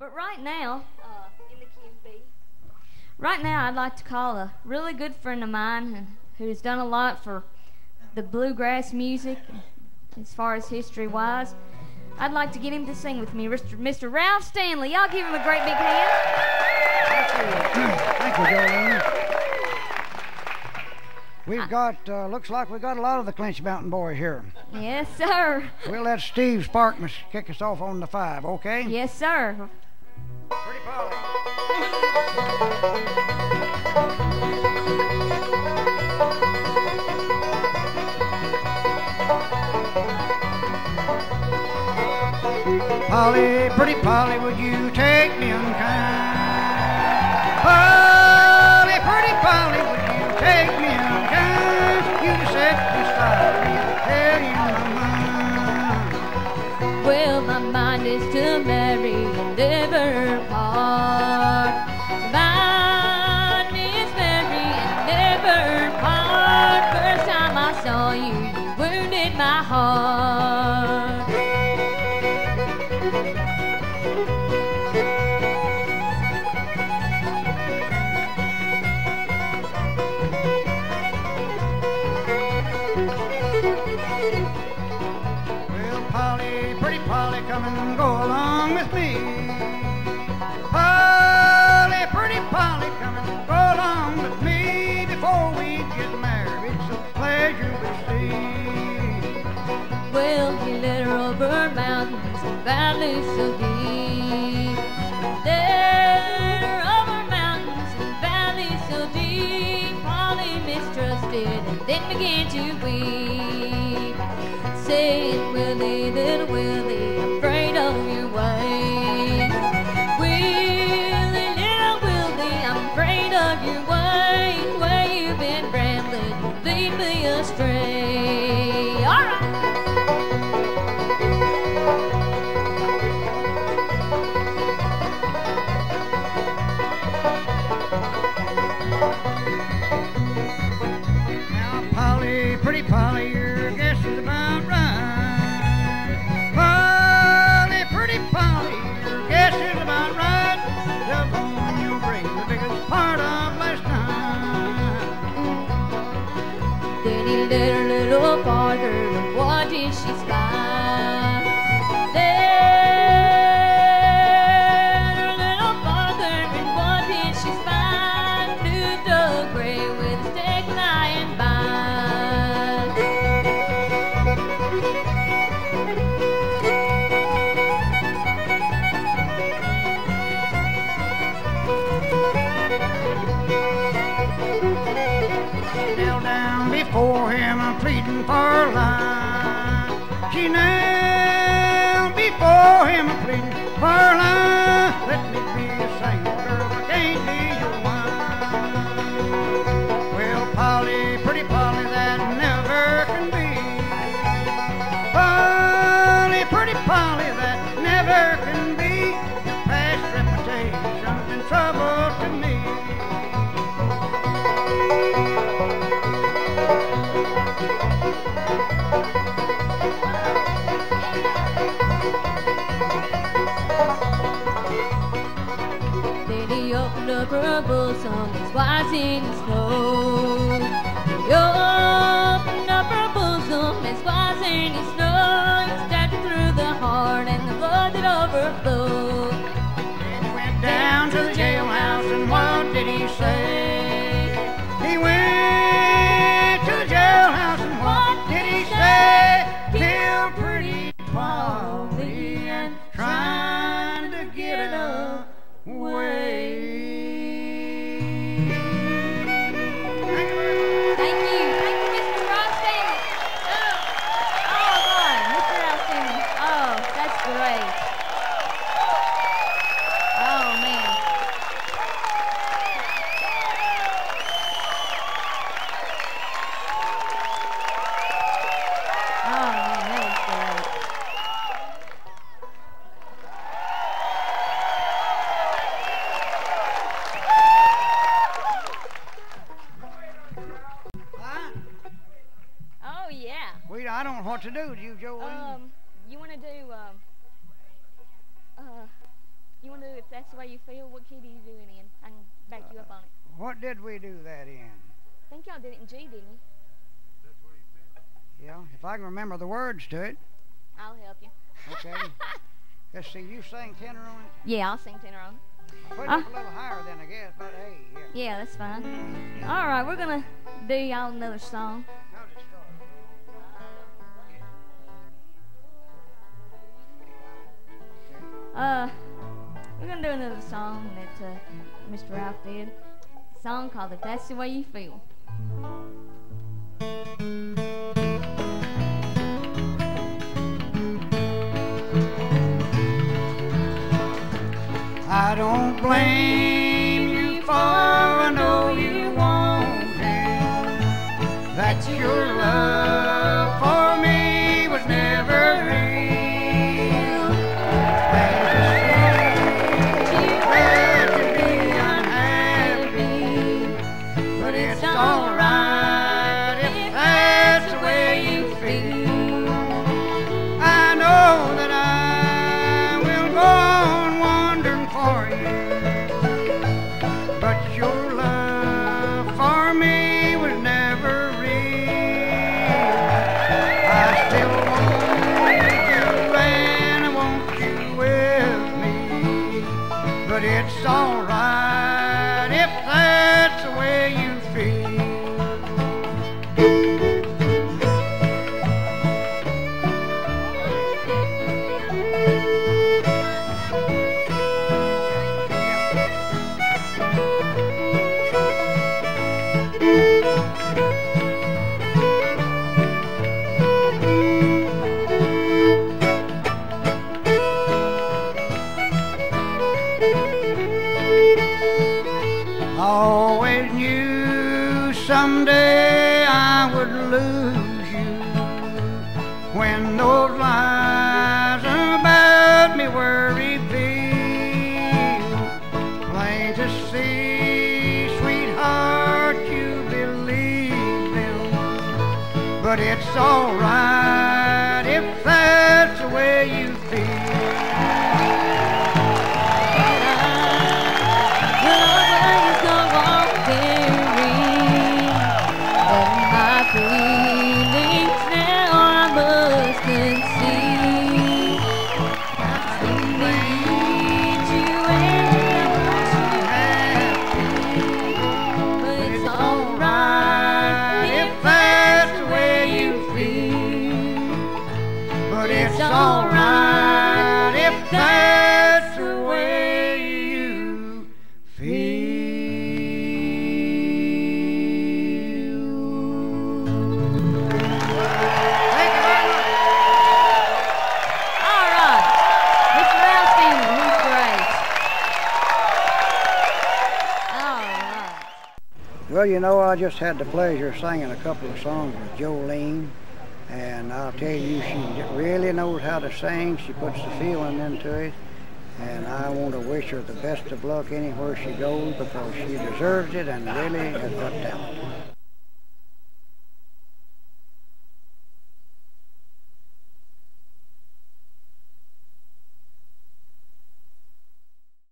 But right now, in the can be. Right now, I'd like to call a really good friend of mine who's done a lot for the bluegrass music, as far as history-wise. I'd like to get him to sing with me, Mr. Ralph Stanley. Y'all give him a great big hand. Thank you, Jolena. We've got, looks like we've got a lot of the Clinch Mountain Boys here. Yes, sir. We'll let Steve Sparkman kick us off on the five, okay? Yes, sir. Pretty Polly. Polly, pretty Polly, would you take me unkind? Polly, pretty Polly, would you take me unkind? You said you stopped me, I'll tell you my mind. Well, my mind is to marry and never part. Mine is marry and never part. First time I saw you, you wounded my heart. Come and go along with me, Polly, pretty Polly. Come and go along with me before we get married. It's a pleasure to see. Well, he led her over mountains and valleys so deep. Led her over mountains and valleys so deep. Polly mistrusted and then began to weep. Saying, Willie, little Willie, afraid of your ways. Willie, little Willie, I'm afraid of your ways. Where you've been rambling, you lead me astray. All right. Now, Polly, pretty Polly, your guess is about right. There, little farther, and what did she spy? There, little farther, and what did she spy? New dog gray with a stick lying by. Kneel down before him, pleading for life. She knelt before him, pleading for life. Let me be a single girl, I can't be your wife. Well, Polly, pretty Polly, that never can be. Polly, pretty Polly, that never can be. Your past reputation's been trouble to me. Purple sun is rising in snow. He opened up her bosom, it's rising in snow. He stabbed her through the heart and the blood that overflowed. And he went down to the jailhouse, and what did he say? He went to the jailhouse, and what did he say? Kill pretty Polly and trying to get away. I don't know what to do. Do you, Jolene? You want to do? You want to do that's the way you feel, what key do you do it in? I can back you up on it. What did we do that in? I think y'all did it in G, didn't you? That's what he said. Yeah, if I can remember the words to it. I'll help you. Okay. Let's see, you sing tenor on it? Yeah, I'll sing tenor on it. Put it a little higher then, I guess, but hey, yeah, that's fine. All right, we're going to do y'all another song. We're going to do another song that Mr. Ralph did. A song called If That's the Way You Feel. I don't blame you for, I know you won't do, that your love for me was never real. That's you had to be unhappy, but it's alright if that's the way you feel. I know that I will go for you, but your love for me was never real. I still want you and I want you with me, but it's alright if that's the way you feel. Always knew someday I would lose you when those lies about me were revealed. Plain to see, sweetheart, you believe them, but it's alright if that's the way you feel. Well, you know, I just had the pleasure of singing a couple of songs with Jolene, and I'll tell you, she really knows how to sing. She puts the feeling into it, and I want to wish her the best of luck anywhere she goes because she deserves it and really has got talent.